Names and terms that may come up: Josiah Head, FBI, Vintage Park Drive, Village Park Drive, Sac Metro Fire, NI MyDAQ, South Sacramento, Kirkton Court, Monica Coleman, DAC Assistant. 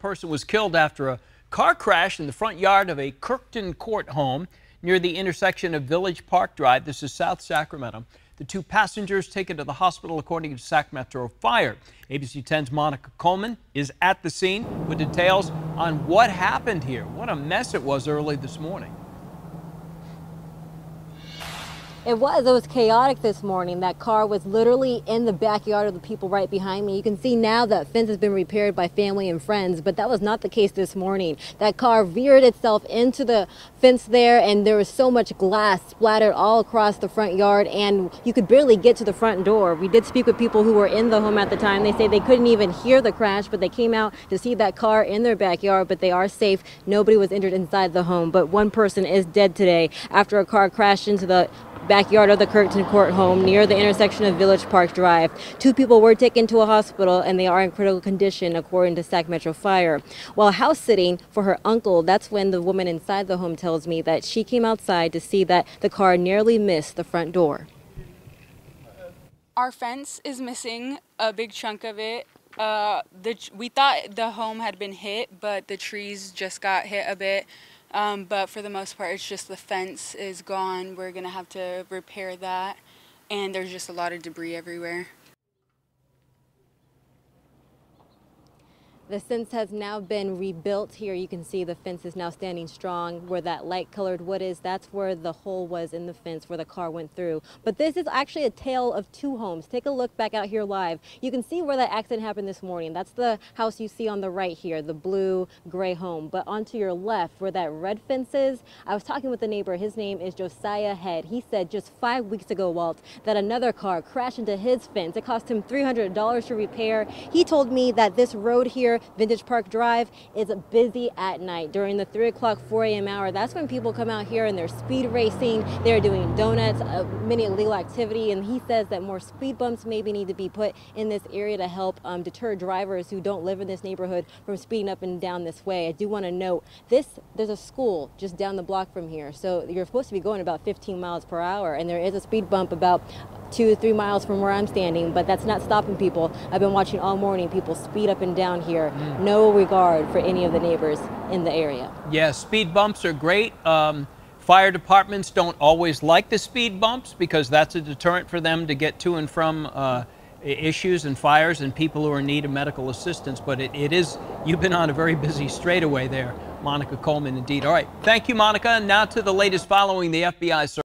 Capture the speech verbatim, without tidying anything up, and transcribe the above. Person was killed after a car crash in the front yard of a Kirkton Court home near the intersection of Village Park Drive. This is South Sacramento. The two passengers taken to the hospital, according to Sac Metro Fire. A B C ten's Monica Coleman is at the scene with details on what happened here. What a mess it was early this morning. It was, it was chaotic this morning. That car was literally in the backyard of the people right behind me. You can see now that fence has been repaired by family and friends, but that was not the case this morning. That car veered itself into the fence there, and there was so much glass splattered all across the front yard, and you could barely get to the front door. We did speak with people who were in the home at the time. They say they couldn't even hear the crash, but they came out to see that car in their backyard, but they are safe. Nobody was injured inside the home, but one person is dead today after a car crashed into the backyard of the Kirkton Court home near the intersection of Village Park Drive. Two people were taken to a hospital, and they are in critical condition, according to Sac Metro Fire. While house sitting for her uncle, that's when the woman inside the home tells me that she came outside to see that the car nearly missed the front door. Our fence is missing a big chunk of it. Uh, the, we thought the home had been hit, but the trees just got hit a bit. Um, but for the most part, it's just the fence is gone. We're going to have to repair that. And there's just a lot of debris everywhere. The fence has now been rebuilt here. You can see the fence is now standing strong. Where that light colored wood is, that's where the hole was in the fence where the car went through. But this is actually a tale of two homes. Take a look back out here live. You can see where that accident happened this morning. That's the house you see on the right here, the blue gray home. But onto your left where that red fence is, I was talking with the neighbor. His name is Josiah Head. He said just five weeks ago, Walt, that another car crashed into his fence. It cost him three hundred dollars to repair. He told me that this road here, Vintage Park Drive, is busy at night during the three o'clock, four A M hour. That's when people come out here and they're speed racing. They're doing donuts, uh, many illegal activity. And he says that more speed bumps maybe need to be put in this area to help um, deter drivers who don't live in this neighborhood from speeding up and down this way. I do want to note this. There's a school just down the block from here. So you're supposed to be going about fifteen miles per hour. And there is a speed bump about two or three miles from where I'm standing, but that's not stopping people. I've been watching all morning people speed up and down here. No regard for any of the neighbors in the area. Yes, yeah, speed bumps are great. Um, fire departments don't always like the speed bumps because that's a deterrent for them to get to and from uh, issues and fires and people who are in need of medical assistance. But it, it is, you've been on a very busy straightaway there, Monica Coleman, indeed. All right, thank you, Monica. Now to the latest following the F B I search.